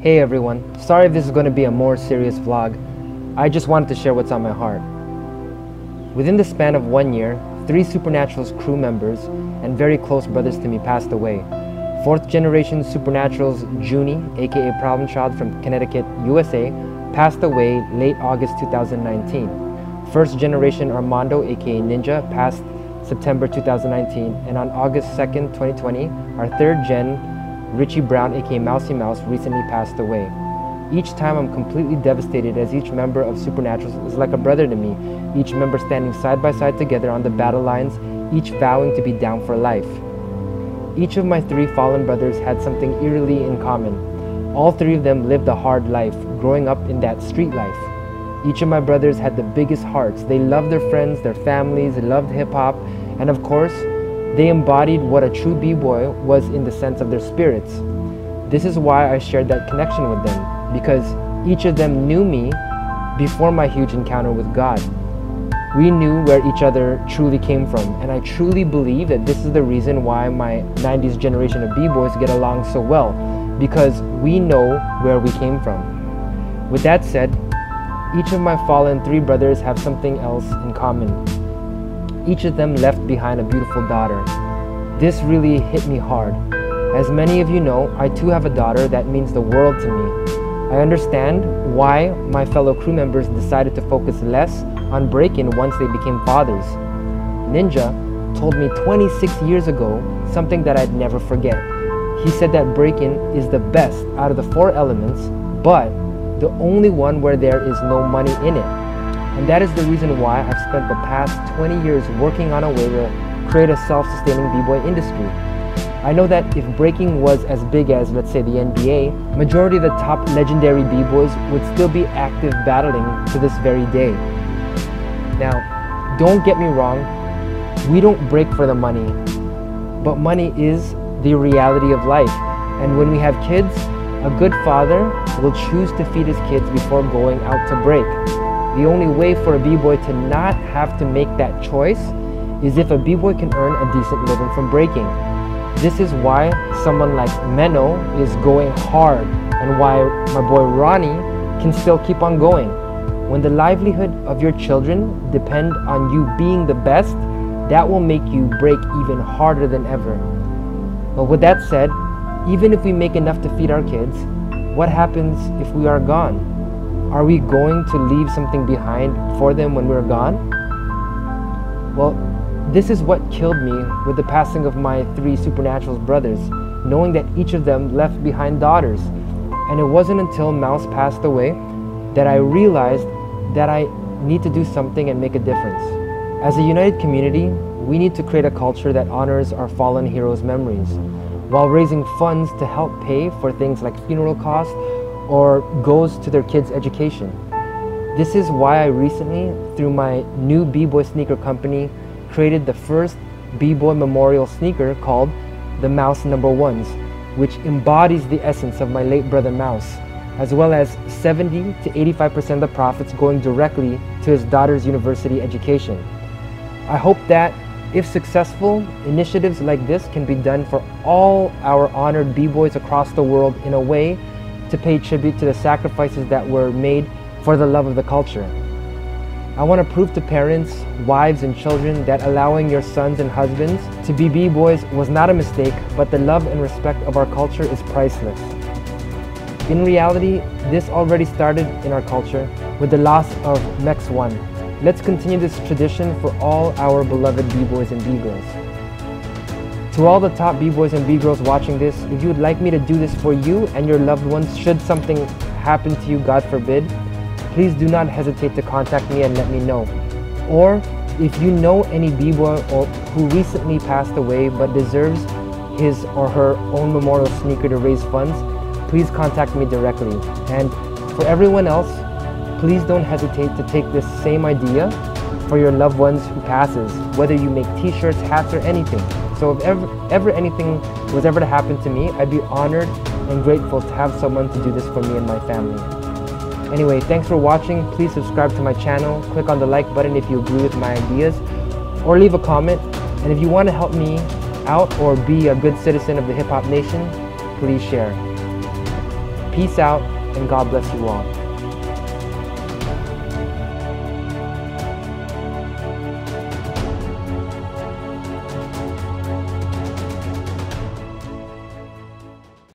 Hey everyone, sorry if this is going to be a more serious vlog. I just wanted to share what's on my heart. Within the span of 1 year, 3 Supernaturals crew members and very close brothers to me passed away. 4th generation Supernaturals Junie, aka Problem Child from Connecticut, USA, passed away late August 2019. 1st generation Armando, aka Ninja, passed September 2019, and on August 2nd, 2020, our 3rd gen Richie Brown, aka Mousey Mouse, recently passed away. Each time I'm completely devastated, as each member of Supernaturals is like a brother to me, each member standing side by side together on the battle lines, each vowing to be down for life. Each of my 3 fallen brothers had something eerily in common. All 3 of them lived a hard life, growing up in that street life. Each of my brothers had the biggest hearts. They loved their friends, their families, loved hip-hop, and of course, they embodied what a true b-boy was in the sense of their spirits. This is why I shared that connection with them, because each of them knew me before my huge encounter with God. We knew where each other truly came from, and I truly believe that this is the reason why my 90s generation of b-boys get along so well, because we know where we came from. With that said, each of my fallen 3 brothers have something else in common. Each of them left behind a beautiful daughter. This really hit me hard. As many of you know, I too have a daughter that means the world to me. I understand why my fellow crew members decided to focus less on break-in once they became fathers. Ninja told me 26 years ago something that I'd never forget. He said that break-in is the best out of the 4 elements, but the only one where there is no money in it. And that is the reason why I've spent the past 20 years working on a way to create a self-sustaining b-boy industry. I know that if breaking was as big as, let's say, the NBA, majority of the top legendary b-boys would still be active battling to this very day. Now, don't get me wrong, we don't break for the money, but money is the reality of life. And when we have kids, a good father will choose to feed his kids before going out to break. The only way for a b-boy to not have to make that choice is if a b-boy can earn a decent living from breaking. This is why someone like Menno is going hard, and why my boy Ronnie can still keep on going. When the livelihood of your children depend on you being the best, that will make you break even harder than ever. But with that said, even if we make enough to feed our kids, what happens if we are gone? Are we going to leave something behind for them when we're gone? Well, this is what killed me with the passing of my 3 Supernaturals brothers, knowing that each of them left behind daughters. And it wasn't until Mouse passed away that I realized that I need to do something and make a difference. As a united community, we need to create a culture that honors our fallen heroes' memories, while raising funds to help pay for things like funeral costs, or goes to their kids' education. This is why I recently, through my new b-boy sneaker company, created the first b-boy memorial sneaker called the Mouse Numbawonz, which embodies the essence of my late brother Mouse, as well as 70 to 85% of the profits going directly to his daughter's university education. I hope that, if successful, initiatives like this can be done for all our honored b-boys across the world in a way to pay tribute to the sacrifices that were made for the love of the culture. I want to prove to parents, wives, and children that allowing your sons and husbands to be b-boys was not a mistake, but the love and respect of our culture is priceless. In reality, this already started in our culture with the loss of Mex One. Let's continue this tradition for all our beloved b-boys and b-girls. To all the top b-boys and b-girls watching this, if you would like me to do this for you and your loved ones should something happen to you, God forbid, please do not hesitate to contact me and let me know. Or if you know any b-boy who recently passed away but deserves his or her own memorial sneaker to raise funds, please contact me directly. And for everyone else, please don't hesitate to take this same idea for your loved ones who passes, whether you make t-shirts, hats, or anything. So if ever anything was ever to happen to me, I'd be honored and grateful to have someone to do this for me and my family. Anyway, thanks for watching. Please subscribe to my channel, click on the like button if you agree with my ideas, or leave a comment. And if you want to help me out or be a good citizen of the hip-hop nation, please share. Peace out, and God bless you all.